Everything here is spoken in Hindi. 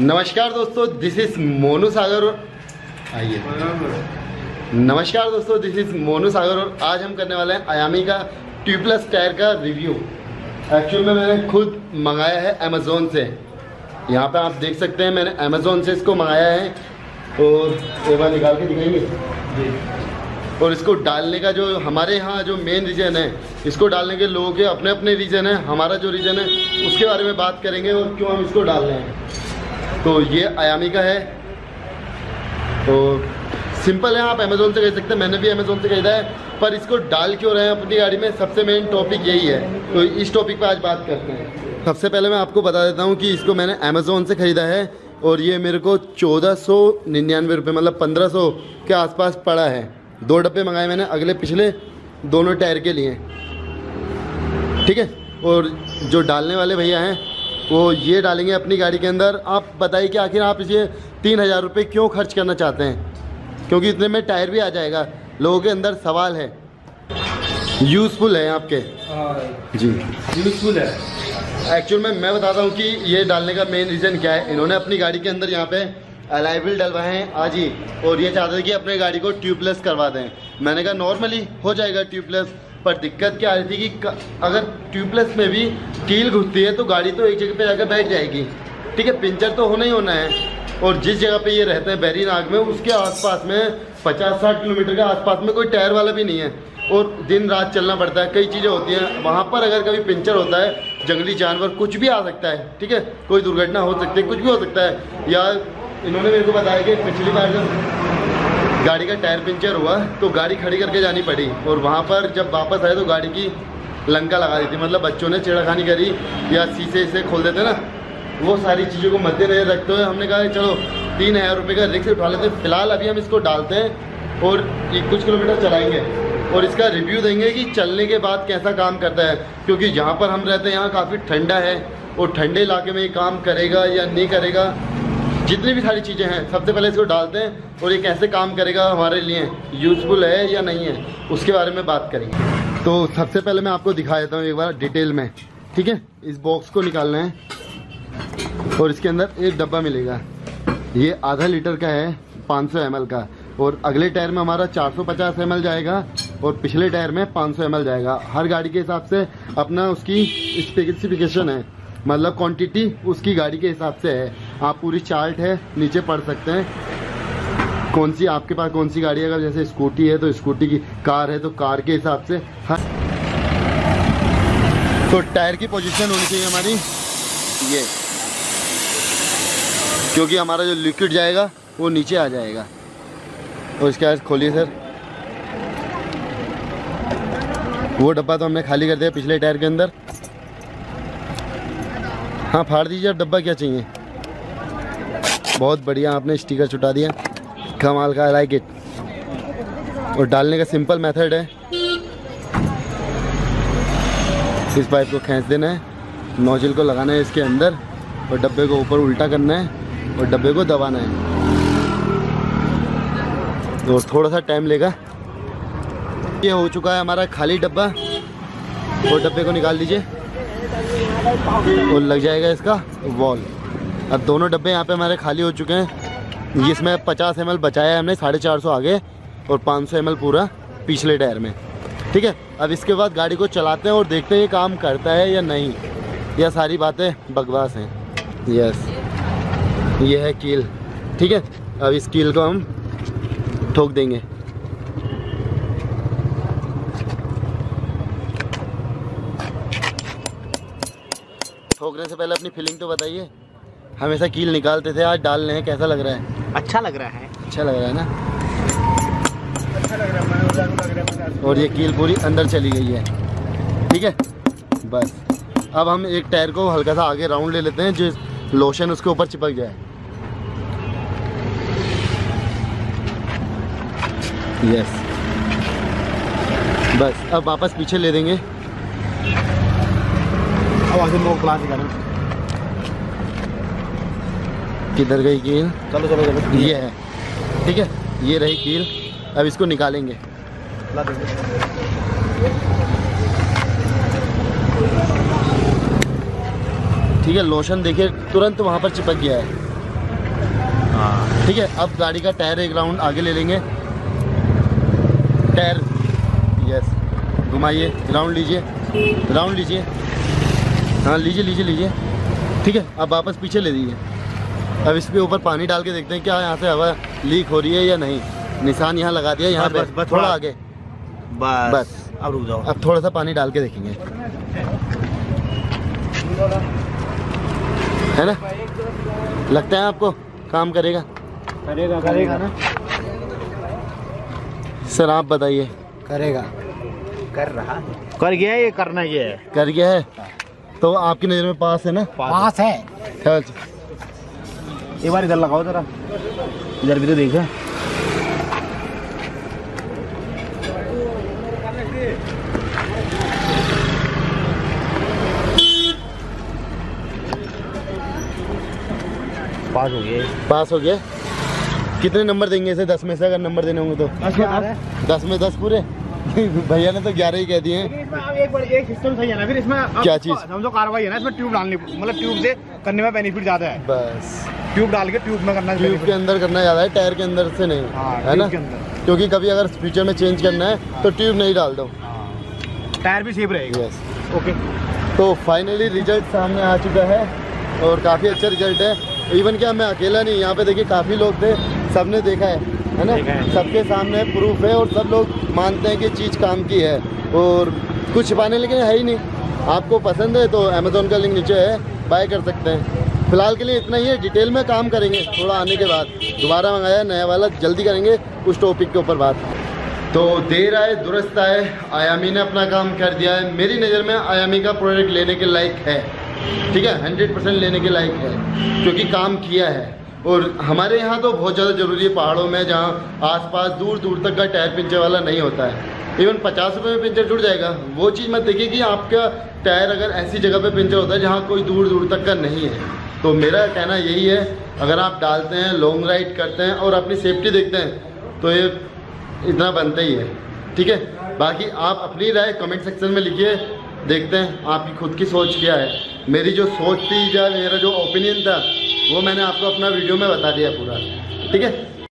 नमस्कार दोस्तों, दिस इज मोनू सागर। और आइए, नमस्कार दोस्तों, दिस इज मोनू सागर और आज हम करने वाले हैं आयामी का ट्यूबलेस टायर का रिव्यू। एक्चुअल में मैंने खुद मंगाया है अमेज़ोन से। यहाँ पे आप देख सकते हैं, मैंने अमेज़ोन से इसको मंगाया है। और एक बार निकाल के दिखाएंगे। और इसको डालने का जो हमारे यहाँ जो मेन रीज़न है, इसको डालने के लोगों के अपने अपने रीज़न है। हमारा जो रीज़न है उसके बारे में बात करेंगे और क्यों हम इसको डाल रहे हैं। तो ये आयामी का है और सिंपल है, आप अमेज़ोन से खरीद सकते हैं। मैंने भी अमेज़ोन से खरीदा है, पर इसको डाल क्यों रहे हैं अपनी गाड़ी में, सबसे मेन टॉपिक यही है। तो इस टॉपिक पर आज बात करते हैं। सबसे पहले मैं आपको बता देता हूँ कि इसको मैंने अमेज़ोन से ख़रीदा है और ये मेरे को 1499 रुपये, मतलब 1500 के आसपास पड़ा है। दो डब्बे मंगाए मैंने अगले पिछले दोनों टायर के लिए, ठीक है। और जो डालने वाले भैया हैं वो ये डालेंगे अपनी गाड़ी के अंदर। आप बताइए कि आखिर आप इसे 3000 रुपये क्यों खर्च करना चाहते हैं, क्योंकि इतने में टायर भी आ जाएगा। लोगों के अंदर सवाल है, यूज़फुल है आपके जी, यूज़फुल है। एक्चुअल में मैं बताता हूँ कि ये डालने का मेन रीज़न क्या है। इन्होंने अपनी गाड़ी के अंदर यहाँ पर अलाइविल डलवाए हैं आज ही, और ये चाहते थे कि अपने गाड़ी को ट्यूबलेस करवा दें। मैंने कहा नॉर्मली हो जाएगा ट्यूबलेस, पर दिक्कत क्या आ रही थी कि अगर ट्यूबलेस में भी कील घुसती है तो गाड़ी तो एक जगह पे जाकर बैठ जाएगी, ठीक है। पिंचर तो होना ही होना है। और जिस जगह पे ये रहते हैं बहरी नाग में, उसके आसपास में 50-60 किलोमीटर के आसपास में कोई टायर वाला भी नहीं है और दिन रात चलना पड़ता है। कई चीज़ें होती हैं वहाँ पर। अगर कभी पंचर होता है, जंगली जानवर कुछ भी आ सकता है, ठीक है। कोई दुर्घटना हो सकती है, कुछ भी हो सकता है। या इन्होंने मेरे को बताया कि पिछली बार जब गाड़ी का टायर पंचर हुआ तो गाड़ी खड़ी करके जानी पड़ी, और वहाँ पर जब वापस आए तो गाड़ी की लंका लगा दी थी। मतलब बच्चों ने छेड़खानी करी या शीशे से खोल देते ना, वो सारी चीज़ों को मद्देनजर रखते हुए हमने कहा चलो 3000 रुपये का रिक्स उठा लेते हैं। फिलहाल अभी हम इसको डालते हैं और कुछ किलोमीटर चलाएँगे और इसका रिव्यू देंगे कि चलने के बाद कैसा काम करता है। क्योंकि जहाँ पर हम रहते हैं यहाँ काफ़ी ठंडा है, और ठंडे इलाके में ये काम करेगा या नहीं करेगा, जितनी भी सारी चीज़ें हैं। सबसे पहले इसको डालते हैं और ये कैसे काम करेगा, हमारे लिए यूज़फुल है या नहीं है, उसके बारे में बात करेंगे। तो सबसे पहले मैं आपको दिखा देता हूँ एक बार डिटेल में, ठीक है। इस बॉक्स को निकालना है और इसके अंदर एक डब्बा मिलेगा। ये आधा लीटर का है, 500 ml का। और अगले टायर में हमारा 450 ml जाएगा और पिछले टायर में 500 ml जाएगा। हर गाड़ी के हिसाब से अपना उसकी स्पेसिफिकेशन है, मतलब क्वांटिटी उसकी गाड़ी के हिसाब से है। आप पूरी चार्ट है नीचे पढ़ सकते हैं, कौन सी आपके पास कौन सी गाड़ी है। अगर जैसे स्कूटी है तो स्कूटी की, कार है तो कार के हिसाब से। तो टायर की पोजीशन होनी चाहिए हमारी ये, क्योंकि हमारा जो लिक्विड जाएगा वो नीचे आ जाएगा। और इसके बाद खोलिए सर, वो डब्बा तो हमने खाली कर दिया पिछले टायर के अंदर। हाँ, फाड़ दीजिए अब डब्बा, क्या चाहिए। बहुत बढ़िया, आपने स्टिकर छुटा दिया, कमाल का, आई लाइक इट। और डालने का सिंपल मेथड है, इस पाइप को खींच देना है, नोजल को लगाना है इसके अंदर और डब्बे को ऊपर उल्टा करना है और डब्बे को दबाना है। तो थोड़ा सा टाइम लेगा। ये हो चुका है हमारा खाली डब्बा, और डब्बे को निकाल दीजिए और लग जाएगा इसका वॉल। अब दोनों डब्बे यहाँ पे हमारे खाली हो चुके हैं। जिसमें 50 ml बचाया है हमने, 450 आगे और 500 ml पूरा पिछले टायर में, ठीक है। अब इसके बाद गाड़ी को चलाते हैं और देखते हैं ये काम करता है या नहीं। यह सारी बातें बकवास हैं। यस, ये है कील, ठीक है। अब इस कील को हम ठोक देंगे। ठोकने से पहले अपनी फीलिंग तो बताइए। हमेशा कील निकालते थे, आज डाल रहे हैं, कैसा लग रहा है। अच्छा लग रहा है, अच्छा लग रहा है ना, अच्छा लग रहा है। और ये कील पूरी अंदर चली गई है, ठीक है। बस अब हम एक टायर को हल्का सा आगे राउंड ले लेते हैं, जो लोशन उसके ऊपर चिपक जाए। यस, बस अब वापस पीछे ले देंगे। अब आगे लोग क्लास करें, किधर गई कील। चलो चलो चलो, ये है, ठीक है, ये रही कील। अब इसको निकालेंगे। ठीक है, लोशन देखिए तुरंत वहाँ पर चिपक गया है। हाँ ठीक है। अब गाड़ी का टायर एक राउंड आगे ले लेंगे, टायर यस घुमाइए, राउंड लीजिए, राउंड लीजिए, हाँ लीजिए लीजिए लीजिए ठीक है। अब वापस पीछे ले दीजिए। अब इस पर ऊपर पानी डाल के देखते हैं क्या यहाँ से हवा लीक हो रही है या नहीं। निशान यहाँ लगा दिया, यहाँ पे थोड़ा आगे बस अब रुक जाओ। अब थोड़ा सा पानी डाल के देखेंगे है ना, लगता है आपको काम करेगा करेगा करेगा ना सर, आप बताइए करेगा कर रहा कर गया ये करना ये कर गया है तो आपकी नज़र में पास है ना, पास है। एक बार इधर लगाओ जरा, इधर भी तो देखिए पास हो गया, पास हो गया। कितने नंबर देंगे इसे 10 में से, अगर नंबर देने होंगे तो 10 में 10 पूरे? भैया ने तो 11 ही कह दिए। एक सिस्टम सही है ना, फिर इसमें क्या चीज़ समझो कार्रवाई है ना, इसमें ट्यूब डालनी, मतलब ट्यूब से करने में बेनिफिट ज़्यादा है, बस ट्यूब डाल के ट्यूब में करना, ट्यूब के अंदर करना ज़्यादा है, टायर के अंदर से नहीं है ना, क्योंकि कभी अगर फ्यूचर में चेंज करना है तो ट्यूब नहीं डाल दो, टायर भी सेफ रहेगा। ओके तो फाइनली रिजल्ट सामने आ चुका है और काफ़ी अच्छा रिजल्ट है। इवन क्या मैं अकेला नहीं, यहाँ पे देखिए काफ़ी लोग थे, सबने देखा है ना, सबके सामने प्रूफ है और सब लोग मानते हैं कि चीज़ काम की है और कुछ छुपाने लेकिन है ही नहीं। आपको पसंद है तो अमेज़ॉन का लिंक नीचे है, बाय कर सकते हैं। फिलहाल के लिए इतना ही है, डिटेल में काम करेंगे थोड़ा आने के बाद, दोबारा मंगाया नया वाला, जल्दी करेंगे उस टॉपिक के ऊपर बात। तो देर आए दुरुस्त आए, आयामी ने अपना काम कर दिया है। मेरी नज़र में आयामी का प्रोडक्ट लेने के लायक है, ठीक है 100% लेने के लायक है क्योंकि काम किया है। और हमारे यहाँ तो बहुत ज़्यादा ज़रूरी है पहाड़ों में, जहाँ आसपास दूर दूर तक का टायर पंचर वाला नहीं होता है। इवन 50 रुपये में पंचर जुड़ जाएगा, वो चीज़ मत देखिए कि आपका टायर अगर ऐसी जगह पे पंचर होता है जहाँ कोई दूर दूर तक का नहीं है। तो मेरा कहना यही है, अगर आप डालते हैं, लॉन्ग राइड करते हैं और अपनी सेफ्टी देखते हैं तो ये इतना बनता ही है, ठीक है। बाकी आप अपनी राय कमेंट सेक्शन में लिखिए, देखते हैं आपकी खुद की सोच क्या है। मेरी जो सोच थी या मेरा जो ओपिनियन था वो मैंने आपको अपना वीडियो में बता दिया पूरा, ठीक है।